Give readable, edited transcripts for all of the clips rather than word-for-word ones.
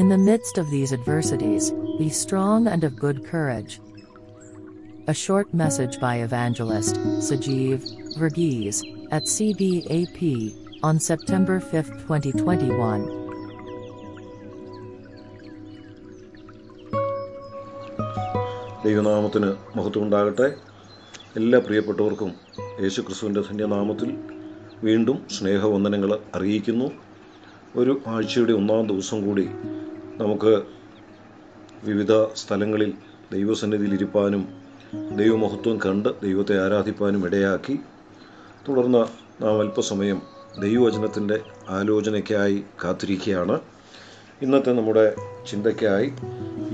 In the midst of these adversities, be strong and of good courage. A short message by Evangelist Sajeev Varghese at CBAP on September 5, 2021. ദൈവനാമത്തിന് മഹത്വമുണ്ടാകട്ടെ. എല്ലാ പ്രിയപ്പെട്ടവർക്കും യേശു ക്രിസ്തുവിൻ്റെ ധന്യനാമത്തിൽ വീണ്ടും സ്നേഹവന്ദനങ്ങൾ അറിയിക്കുന്നു. ഒരു ആഴ്ചയുടെ ഒന്നാം ദിവസം കൂടി നമുക്ക് വിവിധ സ്ഥലങ്ങളിൽ ദൈവസന്നിധിയിലിരിപ്പാനും ദൈവമഹത്വം കണ്ട് ദൈവത്തെ ആരാധിപ്പാനും ഇടയാക്കി. തുടർന്ന് നാം അല്പസമയം ദൈവവചനത്തിൻ്റെ ആലോചനയ്ക്കായി കാത്തിരിക്കുകയാണ്. ഇന്നത്തെ നമ്മുടെ ചിന്തയ്ക്കായി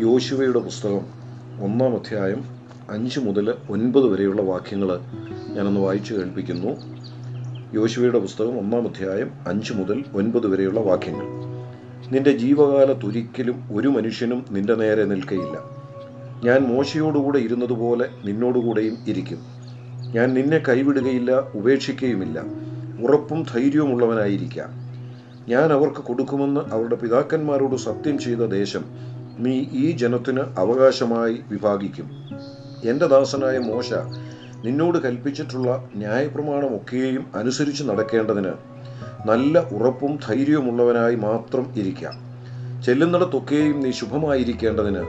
യോശുവയുടെ പുസ്തകം 1 അധ്യായം 5 മുതൽ 9 വരെയുള്ള വാക്യങ്ങൾ ഞാനൊന്ന് വായിച്ചു കേൾപ്പിക്കുന്നു. യോശുവയുടെ പുസ്തകം 1 അധ്യായം 5 മുതൽ 9 വരെയുള്ള വാക്യങ്ങൾ. നിന്റെ ജീവകാലത്തൊരിക്കലും ഒരു മനുഷ്യനും നിന്റെ നേരെ നിൽക്കയില്ല. ഞാൻ മോശയോടുകൂടെ ഇരുന്നതുപോലെ നിന്നോടുകൂടെയും ഇരിക്കും. ഞാൻ നിന്നെ കൈവിടുകയില്ല, ഉപേക്ഷിക്കുകയുമില്ല. ഉറപ്പും ധൈര്യവുമുള്ളവനായിരിക്കാം. ഞാൻ അവർക്ക് കൊടുക്കുമെന്ന് അവരുടെ പിതാക്കന്മാരോട് സത്യം ചെയ്ത ദേശം നീ ഈ ജനത്തിന് അവകാശമായി വിഭാഗിക്കും. എൻ്റെ ദാസനായ മോശ നിന്നോട് കൽപ്പിച്ചിട്ടുള്ള ന്യായപ്രമാണമൊക്കെയും അനുസരിച്ച് നടക്കേണ്ടതിന് നല്ല ഉറപ്പും ധൈര്യവുമുള്ളവനായി മാത്രം ഇരിക്കാം. ചെല്ലുന്നിടത്തൊക്കെയും നീ ശുഭമായിരിക്കേണ്ടതിന്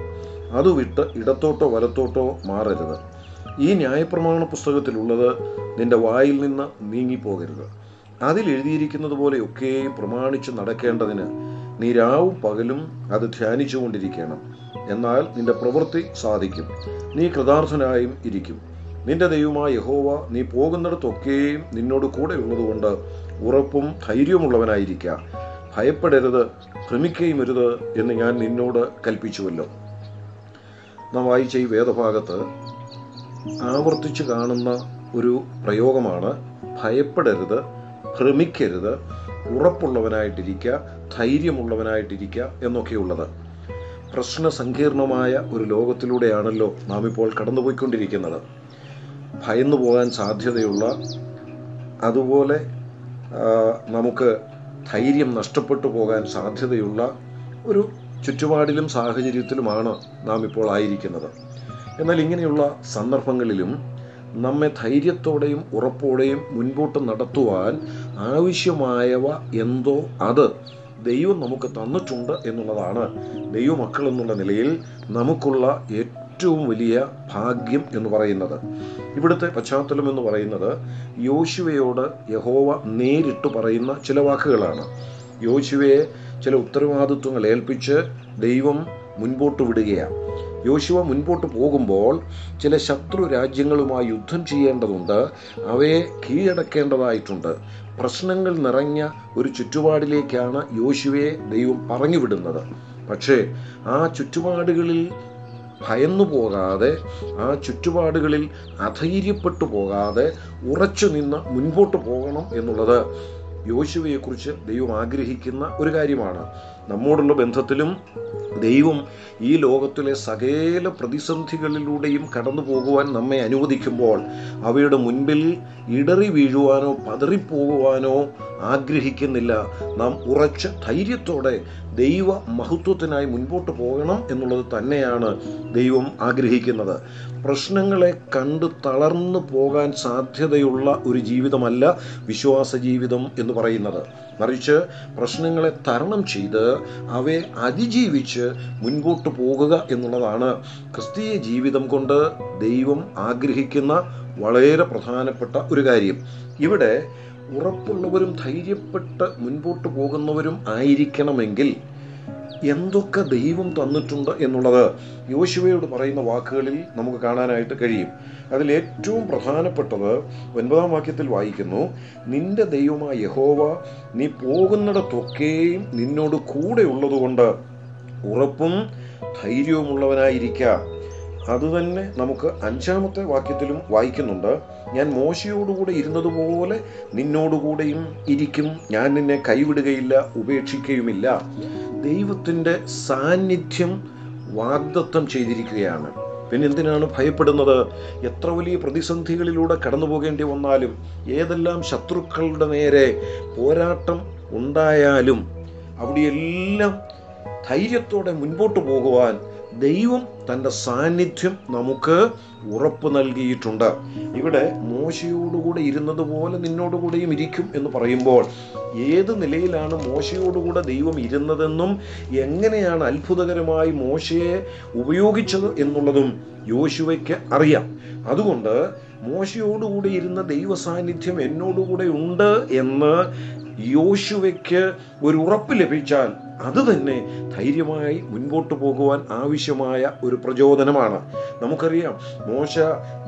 അത് വിട്ട് ഇടത്തോട്ടോ വലത്തോട്ടോ മാറരുത്. ഈ ന്യായപ്രമാണ പുസ്തകത്തിലുള്ളത് നിന്റെ വായിൽ നിന്ന് നീങ്ങിപ്പോകരുത്. അതിലെഴുതിയിരിക്കുന്നത് പോലെയൊക്കെയും പ്രമാണിച്ച് നടക്കേണ്ടതിന് നീ രാവും പകലും അത് ധ്യാനിച്ചു കൊണ്ടിരിക്കണം. എന്നാൽ നിന്റെ പ്രവൃത്തി സാധിക്കും, നീ കൃതാർത്ഥനായും ഇരിക്കും. നിന്റെ ദൈവമായ യഹോവ നീ പോകുന്നിടത്തൊക്കെയും നിന്നോട് കൂടെ ഉള്ളതുകൊണ്ട് ഉറപ്പും ധൈര്യമുള്ളവനായിരിക്കുക. ഭയപ്പെടരുത്, ഭ്രമിക്കുകയും അരുത് എന്ന് ഞാൻ നിന്നോട് കൽപ്പിച്ചുവല്ലോ. നാം വായിച്ച ഈ വേദഭാഗത്ത് ആവർത്തിച്ച് കാണുന്ന ഒരു പ്രയോഗമാണ് ഭയപ്പെടരുത്, ഭ്രമിക്കരുത്, ഉറപ്പുള്ളവനായിട്ടിരിക്കുക, ധൈര്യമുള്ളവനായിട്ടിരിക്കുക എന്നൊക്കെയുള്ളത്. പ്രശ്ന സങ്കീർണമായ ഒരു ലോകത്തിലൂടെയാണല്ലോ നാം ഇപ്പോൾ കടന്നുപോയിക്കൊണ്ടിരിക്കുന്നത്. ഭയന്നു പോകാൻ സാധ്യതയുള്ള, അതുപോലെ നമുക്ക് ധൈര്യം നഷ്ടപ്പെട്ടു പോകാൻ സാധ്യതയുള്ള ഒരു ചുറ്റുപാടിലും സാഹചര്യത്തിലുമാണ് നാം ഇപ്പോൾ ആയിരിക്കുന്നത്. എന്നാൽ ഇങ്ങനെയുള്ള സന്ദർഭങ്ങളിലും നമ്മെ ധൈര്യത്തോടെയും ഉറപ്പോടെയും മുൻപോട്ട് നടത്തുവാൻ ആവശ്യമായവ എന്തോ അത് ദൈവം നമുക്ക് തന്നിട്ടുണ്ട് എന്നുള്ളതാണ് ദൈവമക്കൾ എന്നുള്ള നിലയിൽ നമുക്കുള്ള ഏറ്റവും വലിയ ഭാഗ്യം എന്ന് പറയുന്നത്. ഇവിടുത്തെ പശ്ചാത്തലം എന്ന് പറയുന്നത് യോശുവയോട് യഹോവ നേരിട്ട് പറയുന്ന ചില വാക്കുകളാണ്. യോശുവയെ ചില ഉത്തരവാദിത്വങ്ങൾ ഏൽപ്പിച്ച് ദൈവം മുൻപോട്ട് വിടുകയാണ്. യോശുവ മുൻപോട്ട് പോകുമ്പോൾ ചില ശത്രു രാജ്യങ്ങളുമായി യുദ്ധം ചെയ്യേണ്ടതുണ്ട്, അവയെ കീഴടക്കേണ്ടതായിട്ടുണ്ട്. പ്രശ്നങ്ങൾ നിറഞ്ഞ ഒരു ചുറ്റുപാടിലേക്കാണ് യോശുവയെ ദൈവം പറഞ്ഞു വിടുന്നത്. പക്ഷേ ആ ചുറ്റുപാടുകളിൽ ഭയന്നു പോകാതെ, ആ ചുറ്റുപാടുകളിൽ അധൈര്യപ്പെട്ടു പോകാതെ ഉറച്ചു നിന്ന് മുൻപോട്ട് പോകണം എന്നുള്ളത് യോശുവയെക്കുറിച്ച് ദൈവം ആഗ്രഹിക്കുന്ന ഒരു കാര്യമാണ്. നമ്മോടുള്ള ബന്ധത്തിലും ദൈവം ഈ ലോകത്തിലെ സകല പ്രതിസന്ധികളിലൂടെയും കടന്നു പോകുവാൻ നമ്മെ അനുവദിക്കുമ്പോൾ അവയുടെ മുൻപിൽ ഇടറി വീഴുവാനോ പതറിപ്പോകുവാനോ ആഗ്രഹിക്കുന്നില്ല. നാം ഉറച്ച ധൈര്യത്തോടെ ദൈവ മഹത്വത്തിനായി മുൻപോട്ട് പോകണം എന്നുള്ളത് തന്നെയാണ് ദൈവം ആഗ്രഹിക്കുന്നത്. പ്രശ്നങ്ങളെ കണ്ട് തളർന്നു പോകാൻ സാധ്യതയുള്ള ഒരു ജീവിതമല്ല വിശ്വാസ ജീവിതം എന്ന് പറയുന്നത്. മറിച്ച് പ്രശ്നങ്ങളെ തരണം ചെയ്ത് അവയെ അതിജീവിച്ച് മുൻപോട്ട് പോകുക എന്നുള്ളതാണ് ക്രിസ്തീയ ജീവിതം കൊണ്ട് ദൈവം ആഗ്രഹിക്കുന്ന വളരെ പ്രധാനപ്പെട്ട ഒരു കാര്യം. ഇവിടെ ഉറപ്പുള്ളവരും ധൈര്യപ്പെട്ട് മുൻപോട്ട് പോകുന്നവരും ആയിരിക്കണമെങ്കിൽ എന്തൊക്കെ ദൈവം തന്നിട്ടുണ്ട് എന്നുള്ളത് യോശുവയോട് പറയുന്ന വാക്കുകളിൽ നമുക്ക് കാണാനായിട്ട് കഴിയും. അതിലേറ്റവും പ്രധാനപ്പെട്ടത് 9-ാം വാക്യത്തിൽ വായിക്കുന്നു, നിന്റെ ദൈവമായ യഹോവ നീ പോകുന്നിടത്തൊക്കെയും നിന്നോട് കൂടെ ഉള്ളതുകൊണ്ട് ഉറപ്പും ധൈര്യവുമുള്ളവനായിരിക്കുക. അതുതന്നെ നമുക്ക് 5-ാമത്തെ വാക്യത്തിലും വായിക്കുന്നുണ്ട്, ഞാൻ മോശയോടുകൂടെ ഇരുന്നതുപോലെ നിന്നോടുകൂടെയും ഇരിക്കും. ഞാൻ നിന്നെ കൈവിടുകയില്ല, ഉപേക്ഷിക്കുകയുമില്ല. ദൈവത്തിൻ്റെ സാന്നിധ്യം വാഗ്ദത്തം ചെയ്തിരിക്കുകയാണ്. പിന്നെ എന്തിനാണ് ഭയപ്പെടുന്നത്? എത്ര വലിയ പ്രതിസന്ധികളിലൂടെ കടന്നു പോകേണ്ടി വന്നാലും, ഏതെല്ലാം ശത്രുക്കളുടെ നേരെ പോരാട്ടം ഉണ്ടായാലും അവിടെയെല്ലാം ധൈര്യത്തോടെ മുൻപോട്ട് പോകുവാൻ ദൈവം തൻ്റെ സാന്നിധ്യം നമുക്ക് ഉറപ്പ് നൽകിയിട്ടുണ്ട്. ഇവിടെ മോശയോടുകൂടെ ഇരുന്നതുപോലെ നിന്നോടുകൂടെയും ഇരിക്കും എന്ന് പറയുമ്പോൾ ഏത് നിലയിലാണ് മോശയോടുകൂടെ ദൈവം ഇരുന്നതെന്നും എങ്ങനെയാണ് അത്ഭുതകരമായി മോശയെ ഉപയോഗിച്ചത് എന്നുള്ളതും യോശുവയ്ക്ക് അറിയാം. അതുകൊണ്ട് മോശയോടുകൂടെ ഇരുന്ന ദൈവ സാന്നിധ്യം എന്നോടുകൂടെ ഉണ്ട് എന്ന് യോശുവയ്ക്ക് ഒരു ഉറപ്പ് ലഭിച്ചാൽ അത് തന്നെ ധൈര്യമായി മുൻപോട്ട് പോകുവാൻ ആവശ്യമായ ഒരു പ്രചോദനമാണ്. നമുക്കറിയാം, മോശ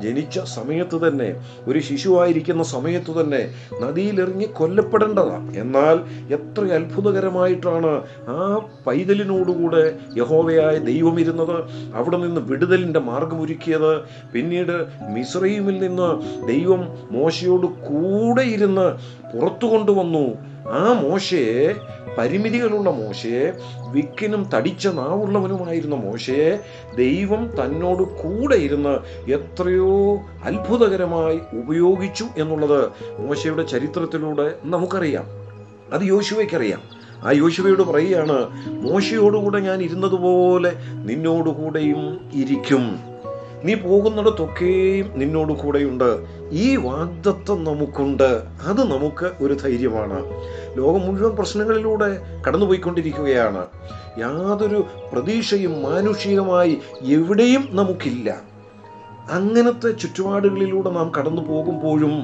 ജനിച്ച സമയത്ത് തന്നെ, ഒരു ശിശുവായിരിക്കുന്ന സമയത്ത് തന്നെ നദിയിലെറിഞ്ഞ് കൊല്ലപ്പെടേണ്ടതാണ്. എന്നാൽ എത്ര അത്ഭുതകരമായിട്ടാണ് ആ പൈതലിനോടുകൂടെ യഹോവയായ ദൈവം ഇരുന്നത്, അവിടെ നിന്ന് വിടുതലിൻ്റെ മാർഗമൊരുക്കിയത്. പിന്നീട് മിസ്രൈമിൽ നിന്ന് ദൈവം മോശയോട് കൂടെ ഇരുന്ന് പുറത്തു കൊണ്ടുവന്നു. ആ മോശയെ, പരിമിതികളുള്ള മോശയെ, വിക്കിനും തടിച്ച നാവുള്ളവനുമായിരുന്ന മോശയെ ദൈവം തന്നോട് കൂടെ ഇരുന്ന് എത്രയോ അത്ഭുതകരമായി ഉപയോഗിച്ചു എന്നുള്ളത് മോശയുടെ ചരിത്രത്തിലൂടെ നമുക്കറിയാം. അത് യോശുവയ്ക്കറിയാം. ആ യോശുവയോട് പറയുകയാണ്, മോശയോടുകൂടെ ഞാൻ ഇരുന്നതുപോലെ നിന്നോടുകൂടെയും ഇരിക്കും, നീ പോകുന്നിടത്തൊക്കെയും നിന്നോട് കൂടെയുണ്ട്. ഈ വാഗ്ദത്തം നമുക്കുണ്ട്. അത് നമുക്ക് ഒരു ധൈര്യമാണ്. ലോകം മുഴുവൻ പ്രശ്നങ്ങളിലൂടെ കടന്നുപോയിക്കൊണ്ടിരിക്കുകയാണ്. യാതൊരു പ്രതീക്ഷയും മാനുഷികമായി എവിടെയും നമുക്കില്ല. അങ്ങനത്തെ ചുറ്റുപാടുകളിലൂടെ നാം കടന്നു പോകുമ്പോഴും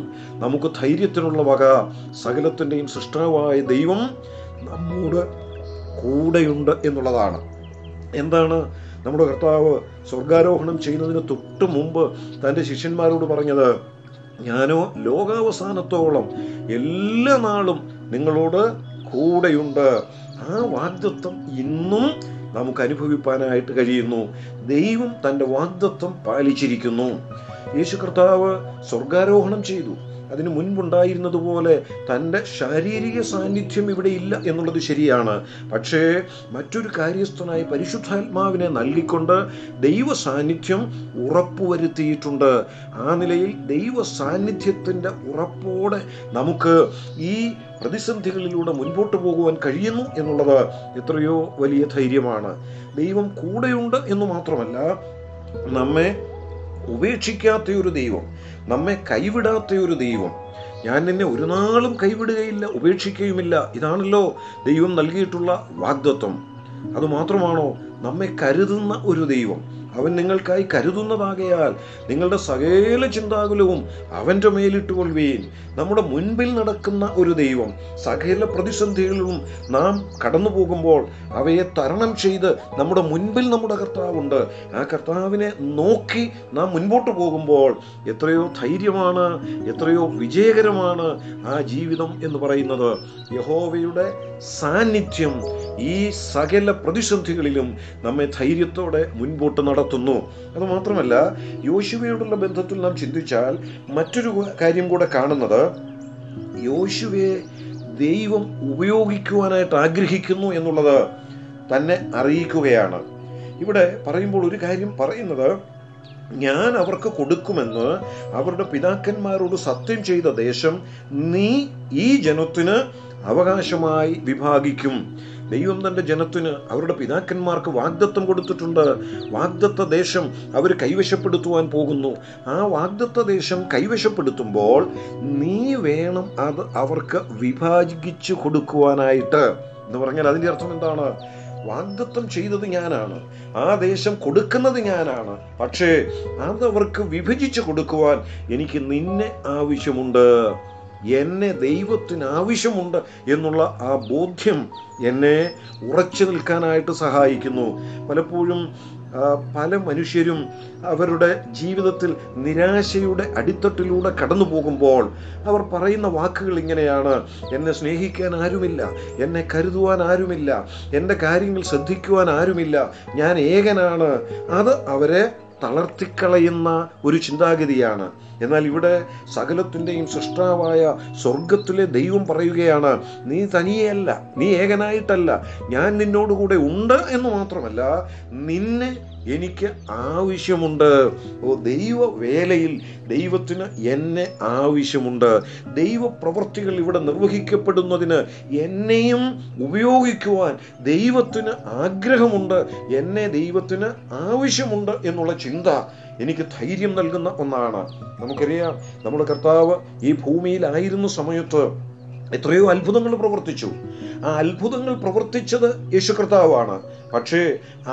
നമുക്ക് ധൈര്യത്തിനുള്ള വക സകലത്തിൻ്റെയും സൃഷ്ടാവായ ദൈവം നമ്മോട് കൂടെയുണ്ട് എന്നുള്ളതാണ്. എന്താണ് നമ്മുടെ കർത്താവ് സ്വർഗാരോഹണം ചെയ്യുന്നതിന് തൊട്ട് മുമ്പ് തൻ്റെ ശിഷ്യന്മാരോട് പറഞ്ഞത്? ഞാനോ ലോകാവസാനത്തോളം എല്ലാ നാളും നിങ്ങളോട് കൂടെയുണ്ട്. ആ വാഗ്ദത്തം ഇന്നും നമുക്ക് അനുഭവിപ്പാനായിട്ട് കഴിയുന്നു. ദൈവം തൻ്റെ വാഗ്ദത്തം പാലിച്ചിരിക്കുന്നു. യേശു കർത്താവ് സ്വർഗാരോഹണം ചെയ്തു. അതിന് മുൻപുണ്ടായിരുന്നതുപോലെ തൻ്റെ ശാരീരിക സാന്നിധ്യം ഇവിടെ ഇല്ല എന്നുള്ളത് ശരിയാണ്. പക്ഷേ മറ്റൊരു കാര്യസ്ഥനായി പരിശുദ്ധാത്മാവിനെ നൽകിക്കൊണ്ട് ദൈവ സാന്നിധ്യം ഉറപ്പുവരുത്തിയിട്ടുണ്ട്. ആ നിലയിൽ ദൈവ സാന്നിധ്യത്തിൻ്റെ ഉറപ്പോടെ നമുക്ക് ഈ പ്രതിസന്ധികളിലൂടെ മുൻപോട്ട് പോകുവാൻ കഴിയുന്നു എന്നുള്ളത് എത്രയോ വലിയ ധൈര്യമാണ്. ദൈവം കൂടെയുണ്ട് എന്ന് മാത്രമല്ല, നമ്മെ ഉപേക്ഷിക്കാത്ത ഒരു ദൈവം, നമ്മെ കൈവിടാത്ത ഒരു ദൈവം. ഞാൻ നിന്നെ ഒരു നാളും കൈവിടുകയില്ല, ഉപേക്ഷിക്കുകയുമില്ല. ഇതാണല്ലോ ദൈവം നൽകിയിട്ടുള്ള വാഗ്ദത്തം. അതുമാത്രമാണോ? നമ്മെ കരുതുന്ന ഒരു ദൈവം. അവൻ നിങ്ങൾക്കായി കരുതുന്നതാകയാൽ നിങ്ങളുടെ സകല ചിന്താകുലവും അവൻ്റെ മേലിട്ടുകൊള്ളുവീൻ. നമ്മുടെ മുൻപിൽ നടക്കുന്ന ഒരു ദൈവം. സകല പ്രതിസന്ധികളിലും നാം കടന്നു പോകുമ്പോൾ അവയെ തരണം ചെയ്ത് നമ്മുടെ മുൻപിൽ നമ്മുടെ കർത്താവുണ്ട്. ആ കർത്താവിനെ നോക്കി നാം മുൻപോട്ട് പോകുമ്പോൾ എത്രയോ ധൈര്യമാണ്, എത്രയോ വിജയകരമാണ് ആ ജീവിതം എന്ന് പറയുന്നത്. യഹോവയുടെ സാന്നിധ്യം ഈ സകല പ്രതിസന്ധികളിലും നമ്മെ ധൈര്യത്തോടെ മുൻപോട്ട് നടത്തുന്നു. അതുമാത്രമല്ല, യോശുവയോടുള്ള ബന്ധത്തിൽ നാം ചിന്തിച്ചാൽ മറ്റൊരു കാര്യം കൂടെ കാണുന്നത്, യോശുവയെ ദൈവം ഉപയോഗിക്കുവാനായിട്ട് ആഗ്രഹിക്കുന്നു എന്നുള്ളത് തന്നെ അറിയിക്കുകയാണ്. ഇവിടെ പറയുമ്പോൾ ഒരു കാര്യം പറയുന്നത്, ഞാൻ അവർക്ക് കൊടുക്കുമെന്ന് അവരുടെ പിതാക്കന്മാരോട് സത്യം ചെയ്ത ദേശം നീ ഈ ജനത്തിന് അവകാശമായി വിഭാഗിക്കും. ദൈവം തൻ്റെ ജനത്തിന്, അവരുടെ പിതാക്കന്മാർക്ക് വാഗ്ദത്തം കൊടുത്തിട്ടുണ്ട്. വാഗ്ദത്ത ദേശം അവർ കൈവശപ്പെടുത്തുവാൻ പോകുന്നു. ആ വാഗ്ദത്ത ദേശം കൈവശപ്പെടുത്തുമ്പോൾ നീ വേണം അത് അവർക്ക് വിഭാജിച്ചു കൊടുക്കുവാനായിട്ട്. എന്ന് പറഞ്ഞാൽ അതിൻ്റെ അർത്ഥം എന്താണ്? വാഗ്ദത്തം ചെയ്തത് ഞാനാണ്, ആ ദേശം കൊടുക്കുന്നത് ഞാനാണ്, പക്ഷേ അതവർക്ക് വിഭജിച്ചു കൊടുക്കുവാൻ എനിക്ക് നിന്നെ ആവശ്യമുണ്ട്, എന്നെ ദൈവത്തിന് ആവശ്യമുണ്ട് എന്നുള്ള ആ ബോധ്യം എന്നെ ഉറച്ചു നിൽക്കാനായിട്ട് സഹായിക്കുന്നു. പലപ്പോഴും പല മനുഷ്യരും അവരുടെ ജീവിതത്തിൽ നിരാശയുടെ അടിത്തട്ടിലൂടെ കടന്നു പോകുമ്പോൾ അവർ പറയുന്ന വാക്കുകൾ ഇങ്ങനെയാണ്: എന്നെ സ്നേഹിക്കാൻ ആരുമില്ല, എന്നെ കരുതുവാൻ ആരുമില്ല, എൻ്റെ കാര്യങ്ങൾ ശ്രദ്ധിക്കുവാൻ ആരുമില്ല, ഞാൻ ഏകനാണ്. അത് അവരെ തളർത്തിക്കളയുന്ന ഒരു ചിന്താഗതിയാണ്. എന്നാൽ ഇവിടെ സകലത്തിൻ്റെയും സൃഷ്ടാവായ സ്വർഗത്തിലെ ദൈവം പറയുകയാണ്, നീ തനിയെയല്ല, നീ ഏകനായിട്ടല്ല, ഞാൻ നിന്നോടുകൂടെ ഉണ്ട് എന്ന് മാത്രമല്ല, നിന്നെ എനിക്ക് ആവശ്യമുണ്ട്. ദൈവ വേലയിൽ ദൈവത്തിന് എന്നെ ആവശ്യമുണ്ട്. ദൈവപ്രവൃത്തികൾ ഇവിടെ നിർവഹിക്കപ്പെടുന്നതിന് എന്നെയും ഉപയോഗിക്കുവാൻ ദൈവത്തിന് ആഗ്രഹമുണ്ട്, എന്നെ ദൈവത്തിന് ആവശ്യമുണ്ട് എന്നുള്ള ചിന്ത എനിക്ക് ധൈര്യം നൽകുന്ന ഒന്നാണ്. നമുക്കറിയാം, നമ്മുടെ കർത്താവ് ഈ ഭൂമിയിലായിരുന്ന സമയത്ത് എത്രയോ അത്ഭുതങ്ങൾ പ്രവർത്തിച്ചു. ആ അത്ഭുതങ്ങൾ പ്രവർത്തിച്ചത് യേശു കർത്താവാണ്. പക്ഷേ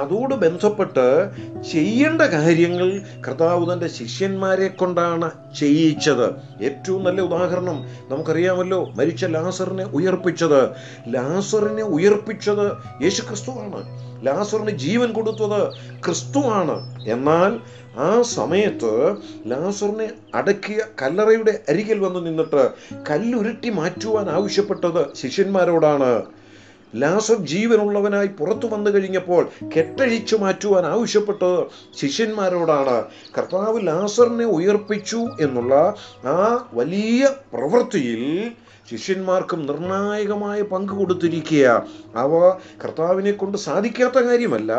അതോട് ബന്ധപ്പെട്ട് ചെയ്യേണ്ട കാര്യങ്ങൾ കർത്താവ് തൻ്റെ ശിഷ്യന്മാരെ കൊണ്ടാണ് ചെയ്യിച്ചത്. ഏറ്റവും നല്ല ഉദാഹരണം നമുക്കറിയാമല്ലോ, മരിച്ച ലാസറിനെ ഉയർപ്പിച്ചത്. ലാസറിനെ ഉയർപ്പിച്ചത് യേശു ക്രിസ്തുവാണ്. ലാസറിന് ജീവൻ കൊടുത്തത് ക്രിസ്തുവാണ്. എന്നാൽ ആ സമയത്ത് ലാസറിനെ അടക്കിയ കല്ലറയുടെ അരികിൽ വന്ന് നിന്നിട്ട് കല്ലുരുട്ടി മാറ്റുവാൻ ആവശ്യപ്പെട്ടത് ശിഷ്യന്മാരോടാണ്. ലാസർ ജീവനുള്ളവനായി പുറത്തു വന്നു കഴിഞ്ഞപ്പോൾ കെട്ടഴിച്ചു മാറ്റുവാൻ ആവശ്യപ്പെട്ടത് ശിഷ്യന്മാരോടാണ്. കർത്താവ് ലാസറിനെ ഉയർപ്പിച്ചു എന്നുള്ള ആ വലിയ പ്രവൃത്തിയിൽ ശിഷ്യന്മാർക്കും നിർണായകമായ പങ്ക് കൊടുത്തിരിക്കുക. അവ കർത്താവിനെ കൊണ്ട് സാധിക്കാത്ത കാര്യമല്ല,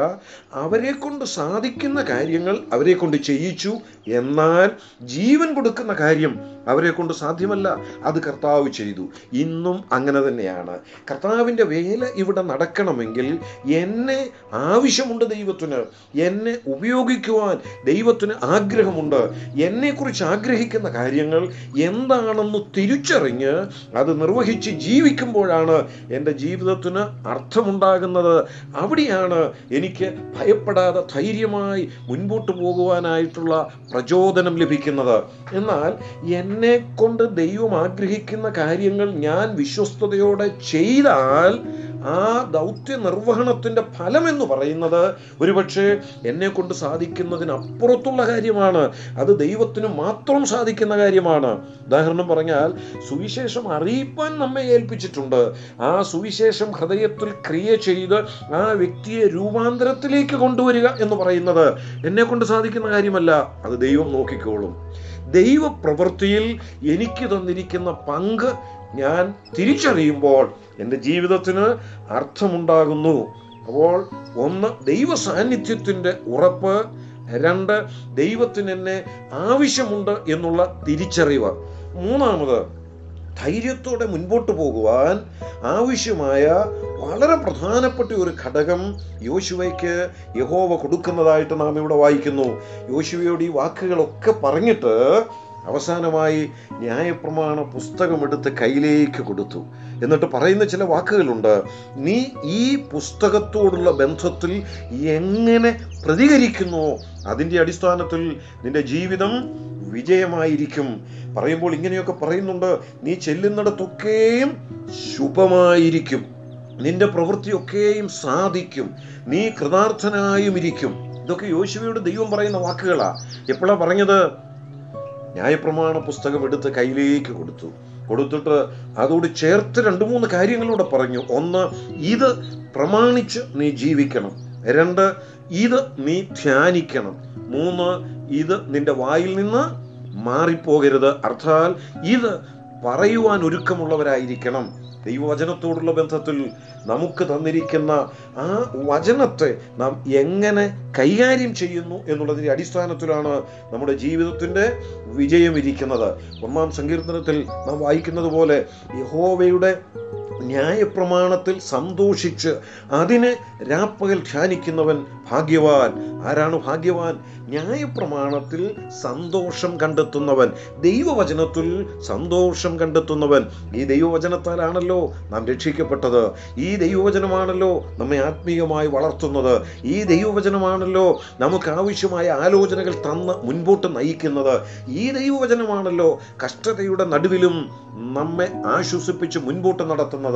അവരെ കൊണ്ട് സാധിക്കുന്ന കാര്യങ്ങൾ അവരെ കൊണ്ട് ചെയ്യിച്ചു. എന്നാൽ ജീവൻ കൊടുക്കുന്ന കാര്യം അവരെ കൊണ്ട് സാധ്യമല്ല, അത് കർത്താവ് ചെയ്തു. ഇന്നും അങ്ങനെ തന്നെയാണ്. കർത്താവിൻ്റെ വേല ഇവിടെ നടക്കണമെങ്കിൽ എന്നെ ആവശ്യമുണ്ട്, ദൈവത്തിന് എന്നെ ഉപയോഗിക്കുവാൻ ദൈവത്തിന് ആഗ്രഹമുണ്ട്. എന്നെക്കുറിച്ച് ആഗ്രഹിക്കുന്ന കാര്യങ്ങൾ എന്താണെന്ന് തിരിച്ചറിഞ്ഞ് അത് നിർവഹിച്ച് ജീവിക്കുമ്പോഴാണ് എൻ്റെ ജീവിതത്തിന് അർത്ഥമുണ്ടാകുന്നത്. അവിടെയാണ് എനിക്ക് ഭയപ്പെടാതെ ധൈര്യമായി മുൻപോട്ട് പോകുവാനായിട്ടുള്ള പ്രചോദനം ലഭിക്കുന്നത്. എന്നാൽ എന്നെ കൊണ്ട് ദൈവം ആഗ്രഹിക്കുന്ന കാര്യങ്ങൾ ഞാൻ വിശ്വസ്തയോടെ ചെയ്താൽ ആ ദൗത്യ നിർവഹണത്തിൻ്റെ ഫലമെന്ന് പറയുന്നത് ഒരുപക്ഷെ എന്നെ കൊണ്ട് സാധിക്കുന്നതിനപ്പുറത്തുള്ള കാര്യമാണ്. അത് ദൈവത്തിന് മാത്രം സാധിക്കുന്ന കാര്യമാണ്. ഉദാഹരണം പറഞ്ഞാൽ, സുവിശേഷം അറിയിപ്പാൻ നമ്മെ ഏൽപ്പിച്ചിട്ടുണ്ട്. ആ സുവിശേഷം ഹൃദയത്തിൽ ക്രിയ ചെയ്ത് ആ വ്യക്തിയെ രൂപാന്തരത്തിലേക്ക് കൊണ്ടുവരിക എന്ന് പറയുന്നത് എന്നെ കൊണ്ട് സാധിക്കുന്ന കാര്യമല്ല, അത് ദൈവം നോക്കിക്കോളും. ദൈവപ്രവൃത്തിയിൽ എനിക്ക് തന്നിരിക്കുന്ന പങ്ക് ഞാൻ തിരിച്ചറിയുമ്പോൾ എൻ്റെ ജീവിതത്തിന് അർത്ഥമുണ്ടാകുന്നു. അപ്പോൾ ഒന്ന്, ദൈവ സാന്നിധ്യത്തിൻ്റെ ഉറപ്പ്. രണ്ട്, ദൈവത്തിന് എന്നെ ആവശ്യമുണ്ട് എന്നുള്ള തിരിച്ചറിവ്. മൂന്നാമത്, ധൈര്യത്തോടെ മുൻപോട്ട് പോകുവാൻ ആവശ്യമായ വളരെ പ്രധാനപ്പെട്ട ഒരു ഘടകം യോശുവയ്ക്ക് യഹോവ കൊടുക്കുന്നതായിട്ട് നാം ഇവിടെ വായിക്കുന്നു. യോശുവയോട് ഈ വാക്കുകളൊക്കെ പറഞ്ഞിട്ട് അവസാനമായി ന്യായപ്രമാണ പുസ്തകമെടുത്ത് കയ്യിലേക്ക് കൊടുത്തു. എന്നിട്ട് പറയുന്ന ചില വാക്കുകളുണ്ട്. നീ ഈ പുസ്തകത്തോടുള്ള ബന്ധത്തിൽ എങ്ങനെ പ്രതികരിക്കുന്നു, അതിൻ്റെ അടിസ്ഥാനത്തിൽ നിന്റെ ജീവിതം വിജയമായിരിക്കും. പറയുമ്പോൾ ഇങ്ങനെയൊക്കെ പറയുന്നുണ്ട്. നീ ചെല്ലുന്നിടത്തൊക്കെയും ശുഭമായിരിക്കും, നിന്റെ പ്രവൃത്തിയൊക്കെയും സാധിക്കും, നീ കൃതാർത്ഥനായും ഇരിക്കും. ഇതൊക്കെ യോശുവയോട് ദൈവം പറയുന്ന വാക്കുകളാണ്. എപ്പോഴാണ് പറഞ്ഞത്? ന്യായപ്രമാണ പുസ്തകം എടുത്ത് കയ്യിലേക്ക് കൊടുത്തിട്ട് അതോട് ചേർത്ത് രണ്ട് മൂന്ന് കാര്യങ്ങളോടെ പറഞ്ഞു. ഒന്ന്, ഇത് പ്രമാണിച്ച് നീ ജീവിക്കണം. രണ്ട്, ഇത് നീ ധ്യാനിക്കണം. മൂന്ന്, ഇത് നിന്റെ വായിൽ നിന്ന് മാറിപ്പോകരുത്. അർത്ഥാൽ ഇത് പറയുവാൻ ഒരുക്കമുള്ളവരായിരിക്കണം. ദൈവവചനത്തോടുള്ള ബന്ധത്തിൽ നമുക്ക് തന്നിരിക്കുന്ന ആ വചനത്തെ നാം എങ്ങനെ കൈകാര്യം ചെയ്യുന്നു എന്നുള്ളതിൻ്റെ അടിസ്ഥാനത്തിലാണ് നമ്മുടെ ജീവിതത്തിൻ്റെ വിജയം ഇരിക്കുന്നത്. 1-ാം സങ്കീർത്തനത്തിൽ നാം വായിക്കുന്നത് പോലെ, യഹോവയുടെ ന്യായപ്രമാണത്തിൽ സന്തോഷിച്ച് അതിനെ രാപ്പകൽ ധ്യാനിക്കുന്നവൻ ഭാഗ്യവാൻ. ആരാണ് ഭാഗ്യവാൻ? ന്യായപ്രമാണത്തിൽ സന്തോഷം കണ്ടെത്തുന്നവൻ, ദൈവവചനത്തിൽ സന്തോഷം കണ്ടെത്തുന്നവൻ. ഈ ദൈവവചനത്താലാണല്ലോ നാം രക്ഷിക്കപ്പെട്ടത്. ഈ ദൈവവചനമാണല്ലോ നമ്മെ ആത്മീയമായി വളർത്തുന്നത്. ഈ ദൈവവചനമാണല്ലോ നമുക്ക് ആവശ്യമായ ആലോചനകൾ തന്ന് മുൻപോട്ട് നയിക്കുന്നത്. ഈ ദൈവവചനമാണല്ലോ കഷ്ടതയുടെ നടുവിലും നമ്മെ ആശ്വസിപ്പിച്ച് മുൻപോട്ട് നടത്തുന്നത്.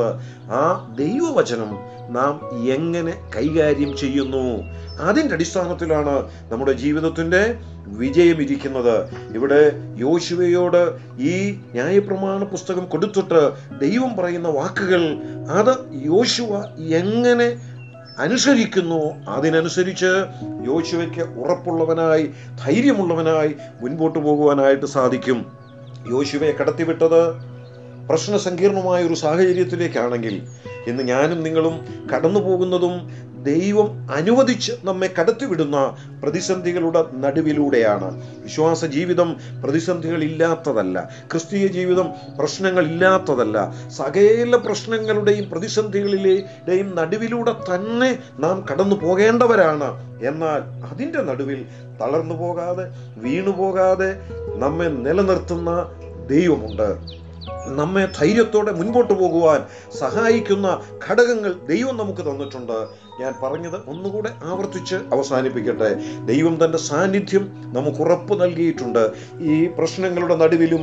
ആ ദൈവവചനം നാം എങ്ങനെ കൈകാര്യം ചെയ്യുന്നു, അതിൻ്റെ അടിസ്ഥാനത്തിലാണ് നമ്മുടെ ജീവിതത്തിൻ്റെ വിജയം ഇരിക്കുന്നത്. ഇവിടെ യോശുവയോട് ഈ ന്യായപ്രമാണ പുസ്തകം കൊടുത്തിട്ട് ദൈവം പറയുന്ന വാക്കുകൾ, അത് യോശുവ എങ്ങനെ അനുസരിക്കുന്നു, അതിനനുസരിച്ച് യോശുവയ്ക്ക് ഉറപ്പുള്ളവനായി ധൈര്യമുള്ളവനായി മുൻപോട്ട് പോകുവാനായിട്ട് സാധിക്കും. യോശുവയെ കടത്തിവിട്ടത് പ്രശ്നസങ്കീർണമായ ഒരു സാഹചര്യത്തിലേക്കാണെങ്കിൽ, ഇന്ന് ഞാനും നിങ്ങളും കടന്നു പോകുന്നതും ദൈവം അനുവദിച്ച് നമ്മെ കടത്തിവിടുന്ന പ്രതിസന്ധികളുടെ നടുവിലൂടെയാണ്. വിശ്വാസ ജീവിതം പ്രതിസന്ധികളില്ലാത്തതല്ല, ക്രിസ്തീയ ജീവിതം പ്രശ്നങ്ങളില്ലാത്തതല്ല. സകല പ്രശ്നങ്ങളുടെയും പ്രതിസന്ധികളിലെയും നടുവിലൂടെ തന്നെ നാം കടന്നു പോകേണ്ടവരാണ്. എന്നാൽ അതിൻ്റെ നടുവിൽ തളർന്നു പോകാതെ, വീണുപോകാതെ നമ്മെ നിലനിർത്തുന്ന ദൈവമുണ്ട്. നമ്മെ ധൈര്യത്തോടെ മുൻപോട്ട് പോകുവാൻ സഹായിക്കുന്ന ഘടകങ്ങൾ ദൈവം നമുക്ക് തന്നിട്ടുണ്ട്. ഞാൻ പറഞ്ഞത് ഒന്നുകൂടെ ആവർത്തിച്ച് അവസാനിപ്പിക്കട്ടെ. ദൈവം തൻ്റെ സാന്നിധ്യം നമുക്ക് ഉറപ്പ് നൽകിയിട്ടുണ്ട്. ഈ പ്രശ്നങ്ങളുടെ നടുവിലും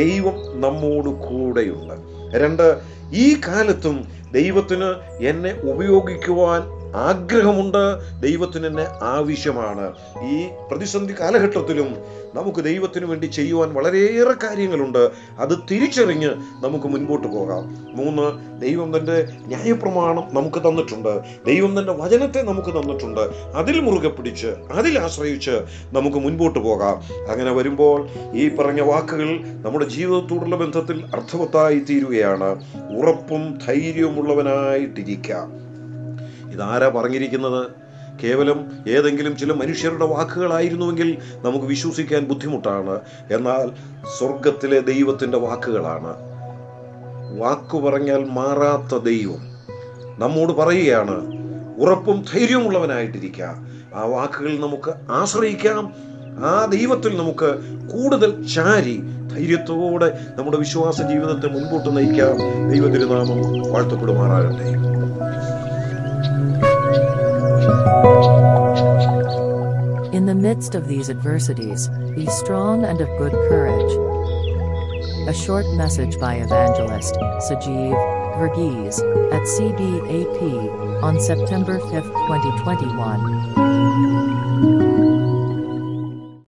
ദൈവം നമ്മോട് കൂടെയുണ്ട്. രണ്ട്, ഈ കാലത്തും ദൈവത്തിന് എന്നെ ഉപയോഗിക്കുവാൻ ആഗ്രഹമുണ്ട്, ദൈവത്തിന് എന്നെ ആവശ്യമാണ്. ഈ പ്രതിസന്ധി കാലഘട്ടത്തിലും നമുക്ക് ദൈവത്തിന് വേണ്ടി ചെയ്യുവാൻ വളരെയേറെ കാര്യങ്ങളുണ്ട്. അത് തിരിച്ചറിഞ്ഞ് നമുക്ക് മുൻപോട്ട് പോകാം. മൂന്ന്, ദൈവം തൻ്റെ ന്യായപ്രമാണം നമുക്ക് തന്നിട്ടുണ്ട്. ദൈവം തൻ്റെ വചനത്തെ നമുക്ക് തന്നിട്ടുണ്ട്. അതിൽ മുറുകെ പിടിച്ച്, അതിൽ ആശ്രയിച്ച് നമുക്ക് മുൻപോട്ട് പോകാം. അങ്ങനെ വരുമ്പോൾ ഈ പറഞ്ഞ വാക്കുകൾ നമ്മുടെ ജീവിതത്തോടുള്ള ബന്ധത്തിൽ അർത്ഥവത്തായി തീരുകയാണ്. ഉറപ്പും ധൈര്യവുമുള്ളവനായിട്ടിരിക്കാം. ഇതാരാ പറഞ്ഞിരിക്കുന്നത്? കേവലം ഏതെങ്കിലും ചില മനുഷ്യരുടെ വാക്കുകളായിരുന്നുവെങ്കിൽ നമുക്ക് വിശ്വസിക്കാൻ ബുദ്ധിമുട്ടാണ്. എന്നാൽ സ്വർഗത്തിലെ ദൈവത്തിൻ്റെ വാക്കുകളാണ്. വാക്കു പറഞ്ഞാൽ മാറാത്ത ദൈവം നമ്മോട് പറയുകയാണ്, ഉറപ്പും ധൈര്യമുള്ളവനായിട്ടിരിക്കുക. ആ വാക്കുകളിൽ നമുക്ക് ആശ്രയിക്കാം. ആ ദൈവത്തിൽ നമുക്ക് കൂടുതൽ ചാരി ധൈര്യത്തോടെ നമ്മുടെ വിശ്വാസ ജീവിതത്തെ മുൻപോട്ട് നയിക്കാം. ദൈവതിരുനാമം വാഴ്ത്തപ്പെടുമാറാകട്ടെ. In the midst of these adversities, be strong and of good courage. A short message by Evangelist Sajeev Varghese at CBAP on September 5, 2021.